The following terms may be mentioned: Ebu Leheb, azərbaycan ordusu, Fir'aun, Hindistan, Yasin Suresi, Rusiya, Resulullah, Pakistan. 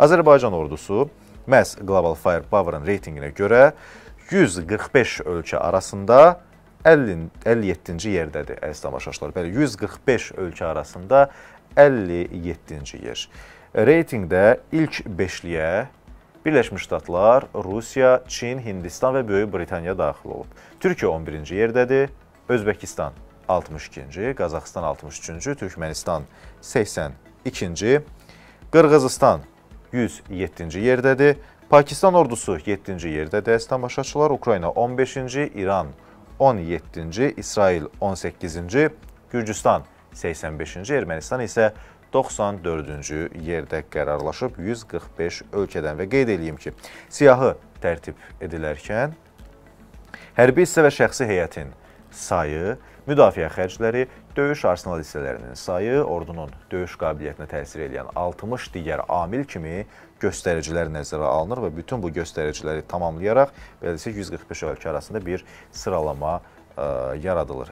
Azərbaycan ordusu məhz Global Firepower-ın reytinginə görə 145 ölkə arasında 57-ci yerdədir, əziz tamaşaçılar. Bəli, 145 ölkə arasında 57-ci yer. Reytingdə ilk beşliyə Birləşmiş Ştatlar, Rusiya, Çin, Hindistan və Böyük Britaniya daxil olub. Türkiyə 11-ci yerdədir, Özbəkistan 62-ci, Qazaxıstan 63-cü, Türkmənistan 82-ci, Qırğızıstan 107-ci yerdədir, Pakistan ordusu 7-ci yerdədir, əziz tamaşaçılar, Ukrayna 15-ci, İran 17-ci, İsrail 18-ci, Gürcüstan 85-ci, Ermənistan isə 94-cü yerdə qərarlaşıb 145 ölkədən və qeyd edeyim ki, siyahı tərtib edilərkən hərbi hissə və şəxsi heyətin sayı, müdafiə xərcləri, döyüş arsenal hissələrinin sayı, ordunun döyüş qabiliyyətinə təsir edən 60 digər amil kimi göstəricilər nəzərə alınır və bütün bu göstəriciləri tamamlayaraq, beləliklə 145 ölkə arasında bir sıralama yaradılır.